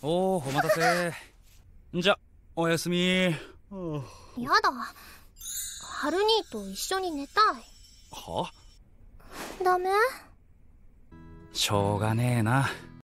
おお待たせ。じゃおやすみ。やだ、ハル兄と一緒に寝たい。は？ダメ？しょうがねえな。